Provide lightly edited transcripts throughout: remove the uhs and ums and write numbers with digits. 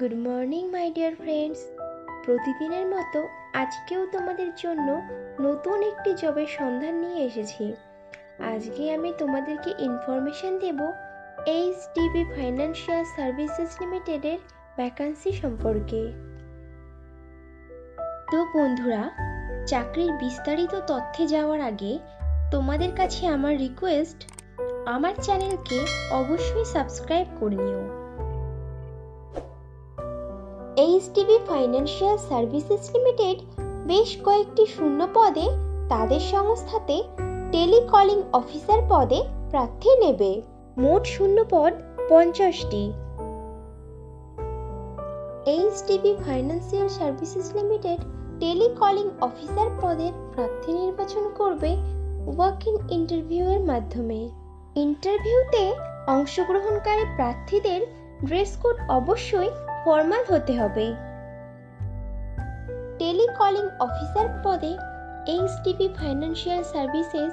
Good morning my dear friends, প্রতিদিনের মতো আজকেও তোমাদের জন্য নতুন একটি জবের সন্ধান নিয়ে এসেছি। আজকে আমি তোমাদেরকে ইনফরমেশান দেব HDB ফাইন্যান্সিয়াল সার্ভিসেস লিমিটেডের ভ্যাকান্সি সম্পর্কে। তো বন্ধুরা, চাকরির বিস্তারিত তথ্যে যাওয়ার আগে তোমাদের কাছে আমার রিকোয়েস্ট, আমার চ্যানেলকে অবশ্যই সাবস্ক্রাইব করে নিও। HDB ফাইন্যান্সিয়াল সার্ভিসেস লিমিটেড বেশ কয়েকটি শূন্য পদে তাদের সংস্থাতে টেলিকলিং অফিসার পদে প্রার্থী নেবে। মোট শূন্য পদ 50টি। HDB financial services limited telecalling officer পদের প্রার্থী নির্বাচন করবে ওয়াক-ইন ইন্টারভিউয়ের মাধ্যমে। ইন্টারভিউতে অংশগ্রহণকারী প্রার্থীদের ড্রেস কোড অবশ্যই ফর্মাল হতে হবে। টেলিকলিং অফিসার পদে HDB ফাইন্যান্সিয়াল সার্ভিসেস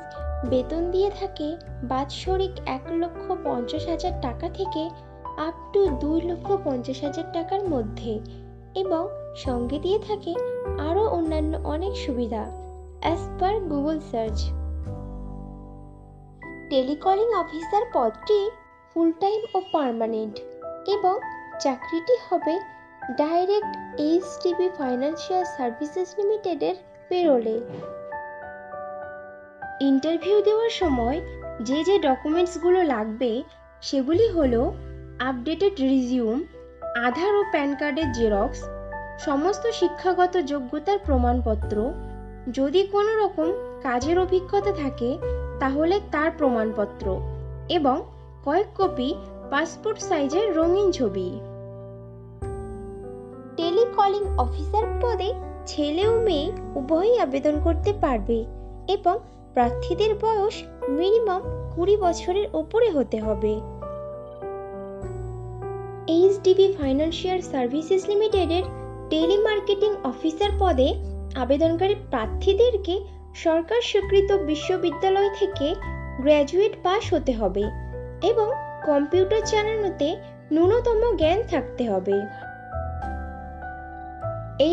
বেতন দিয়ে থাকে বাৎসরিক 1,50,000 টাকা থেকে আপ টু 2,50,000 টাকার মধ্যে, এবং সঙ্গে দিয়ে থাকে আরও অন্যান্য অনেক সুবিধা as per Google search. Telecalling officer পদটি ফুল টাইম ও পার্মানেন্ট, এবং চাকরিটি হবে ডাইরেক্ট HDB ফাইন্যান্সিয়াল সার্ভিসেস লিমিটেডের পেরোলে। ইন্টারভিউ দেওয়ার সময় যে যে ডকুমেন্টসগুলো লাগবে সেগুলি হলো আপডেটেড রিজিউম, আধার ও প্যান কার্ডের জেরক্স, সমস্ত শিক্ষাগত যোগ্যতার প্রমাণপত্র, যদি কোনো রকম কাজের অভিজ্ঞতা থাকে তাহলে তার প্রমাণপত্র, এবং কয়েক কপি পাসপোর্ট সাইজের রঙিন ছবি। টেলিকলিং অফিসার পদে ছেলে ও মেয়ে উভয়ই আবেদন করতে পারবে, এবং প্রার্থীদের বয়স মিনিমাম 20 বছরের উপরে হতে হবে। HDB ফাইন্যান্সিয়াল সার্ভিসেস লিমিটেডের টেলিমার্কেটিং অফিসার পদে আবেদনকারী প্রার্থীদেরকে সরকার স্বীকৃত বিশ্ববিদ্যালয় থেকে গ্র্যাজুয়েট পাস হতে হবে, এবং কম্পিউটার চালানোতে ন্যূনতম জ্ঞান থাকতে হবে।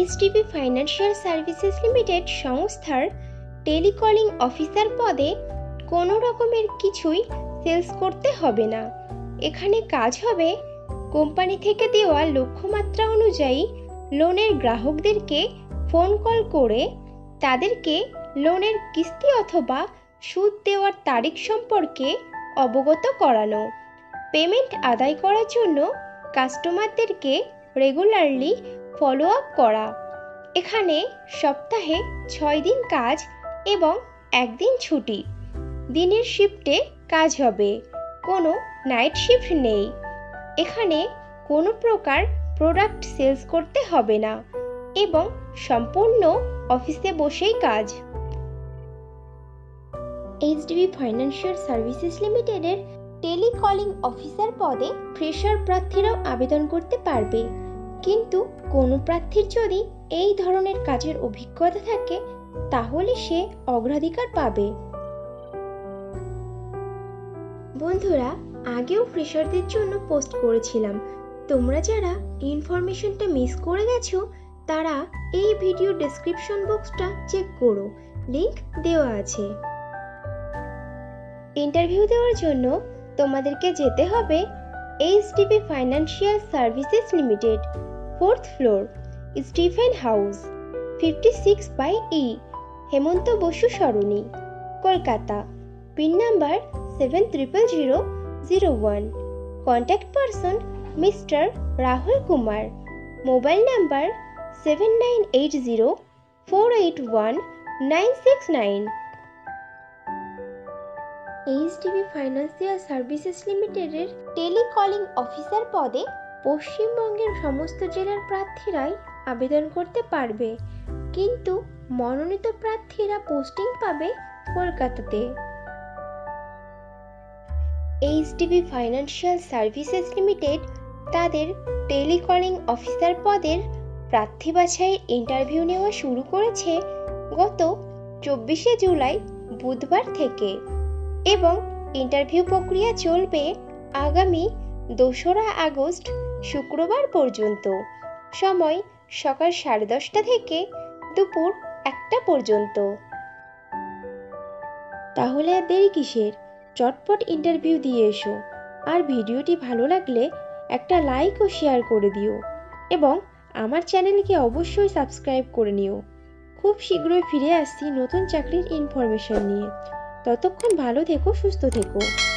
HDB ফাইন্যান্সিয়াল সার্ভিসেস লিমিটেড সংস্থার টেলিকলিং অফিসার পদে কোনো রকমের কিছুই সেলস করতে হবে না। এখানে কাজ হবে কোম্পানি থেকে দেওয়া লক্ষ্যমাত্রা অনুযায়ী লোনের গ্রাহকদেরকে ফোন কল করে তাদেরকে লোনের কিস্তি অথবা সুদ দেওয়ার তারিখ সম্পর্কে অবগত করানো, পেমেন্ট আদায় করার জন্য কাস্টমারদেরকে রেগুলারলি ফলো আপ করা। এখানে সপ্তাহে 6 দিন কাজ এবং 1 দিন ছুটি। দিনের শিফটে কাজ হবে, কোনো নাইট শিফট নেই। এখানে কোনো প্রকার প্রোডাক্ট সেলস করতে হবে না, এবং সম্পূর্ণ অফিসে বসেই কাজ। HDB ফাইন্যান্সিয়াল সার্ভিসেস লিমিটেডের টেলিকলিং অফিসার পদে ফ্রেশার প্রার্থীরাও আবেদন করতে পারবে, কিন্তু কোনো প্রার্থীর যদি এই ধরনের কাজের অভিজ্ঞতা থাকে তাহলে সে অগ্রাধিকার পাবে। বন্ধুরা, আগেও ফ্রেশারদের জন্য পোস্ট করেছিলাম, তোমরা যারা ইনফরমেশনটা মিস করে গেছো তারা এই ভিডিও ডেসক্রিপশন বক্সটা চেক করো, লিংক দেওয়া আছে। ইন্টারভিউ দেওয়ার জন্য তোমাদেরকে যেতে হবে HDB financial services limited, 4th floor, Stephen house, 56/E, Hemanta Basu Sarani, Kolkata, pin number 700001। Contact person mister Rahul Kumar, mobile number 7980481969। HDB financial services লিমিটেডের টেলিকলিং অফিসার পদে পশ্চিমবঙ্গের সমস্ত জেলার প্রার্থীরাই আবেদন করতে পারবে, কিন্তু মনোনীত প্রার্থীরা পোস্টিং পাবে কলকাতাতে। HDB ফাইন্যান্সিয়াল সার্ভিসেস লিমিটেড তাদের টেলিকলিং অফিসার পদের প্রার্থী বাছাইয়ের ইন্টারভিউ নেওয়া শুরু করেছে গত 24শে জুলাই বুধবার থেকে, এবং ইন্টারভিউ প্রক্রিয়া চলবে আগামী 2রা আগস্ট শুক্রবার পর্যন্ত। সময় সকাল 10:30 থেকে দুপুর 1টা পর্যন্ত। তাহলে আর দেরি কিসের, চটপট ইন্টারভিউ দিয়ে এসো। আর ভিডিওটি ভালো লাগলে একটা লাইক ও শেয়ার করে দিও এবং আমার চ্যানেলকে অবশ্যই সাবস্ক্রাইব করে নিও। খুব শীঘ্রই ফিরে আসছি নতুন চাকরির ইনফরমেশন নিয়ে। ততক্ষণ ভালো থেকো, সুস্থ থেকো।